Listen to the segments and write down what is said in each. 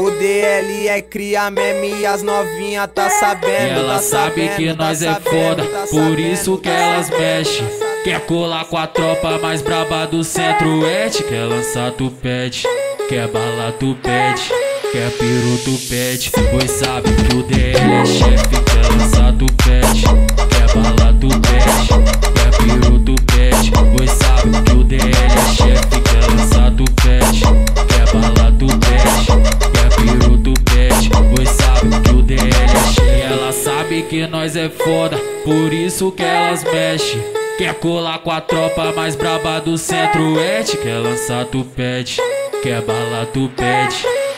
O DL é cria meme e as novinha tá sabendo. Ela sabe que nós é foda, por isso que elas mexem. Quer colar com a tropa mais braba do Centro-Oeste. Quer lançar tu pede, quer bala tu pede, quer piru tu pede. Pois sabe que o DL é chefe. Quer lançar tu pede, quer bala tu pede, quer piru tu pede. Pois sabe que o DL é chefe. Quer lançar tu pede, quer bala tu pede, quer piru tu pede. Pois sabe que o DL é chefe. Ela sabe que nós é foda, por isso que elas mexem. Quer colar com a tropa mais braba do Centro-Oeste. Quer lançar tu pede, quer bala tu pede,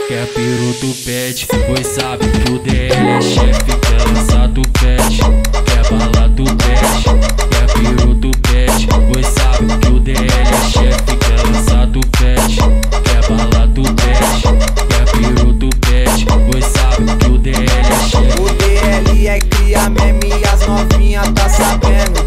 quer piru tu pede. Pois sabe que o DL é chefe. Quer lançar tu pede, quer bala tu pede, quer piru tu pede. Pois sabe que o DL é chefe. Quer lançar tu pede, quer bala tu pede, quer piru tu pede. Pois sabe que o DL é chefe. O DL é cria meme e as novinha tá sabendo.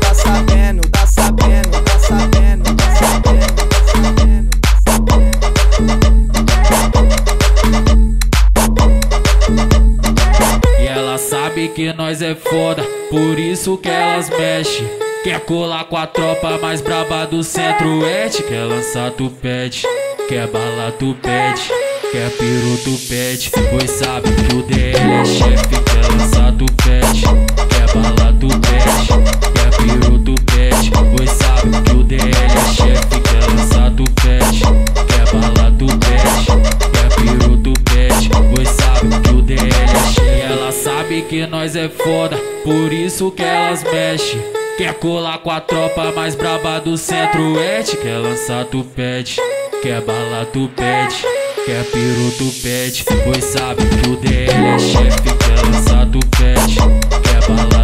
E ela sabe que nós é foda, por isso que elas mexe. Quer colar com a tropa mais braba do Centro-Oeste. Quer lançar tu pede, quer bala tu pede, quer piru tu pede. Pois sabe que o DL é chefe. Quer lançar tu pede, quer bala tu pede, quer piru tu pede. Pois sabe que o DL é chefe. Quer lançar tu pede, quer bala tu pede, quer piru tu pede. Pois sabe que o DL é chefe. Ela sabe que nós é foda, por isso que elas mexe. Quer colar com a tropa mais braba do Centro-Oeste. Quer lançar tu pede, quer bala tu pede, quer piru tu pede. Pois sabe que o DL é chefe. Quer lançar tu pede, quer bala